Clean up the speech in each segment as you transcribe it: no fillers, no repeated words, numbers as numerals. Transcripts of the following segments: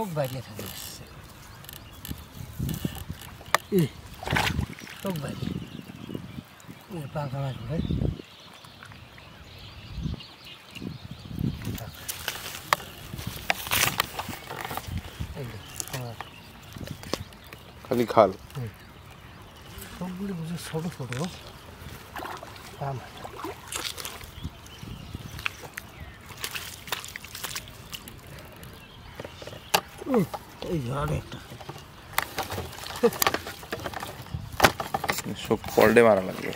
Çok varias. Çok varias. Böyle bankalar var. Bak. Evet. Kali khal. Çok böyle bize soru soruyor. Tamam. Eso polde mara lagbe.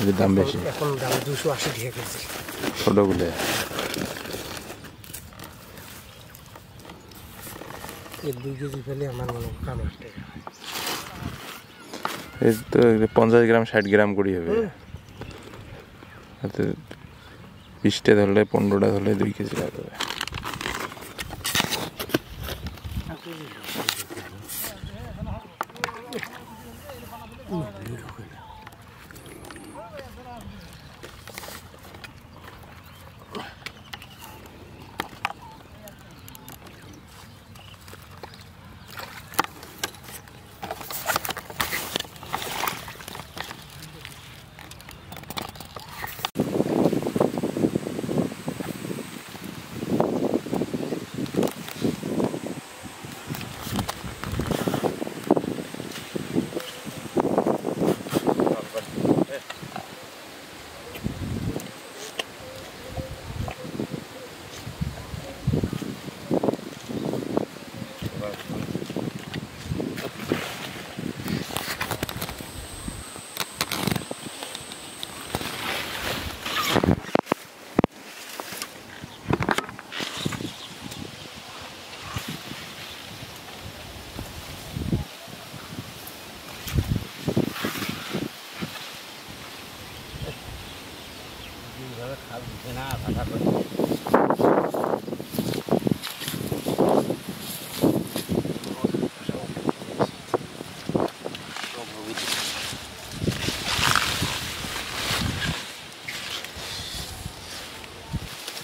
Ele dá beijo. É quando dá do suor se derrete. Todo gule. E do que se pele amar mano cama este. Esse to 50 gram 60 gram guri hobe. Ate 20 ta dhorle 15 ta dhorle 2 kg hobe. Gracias.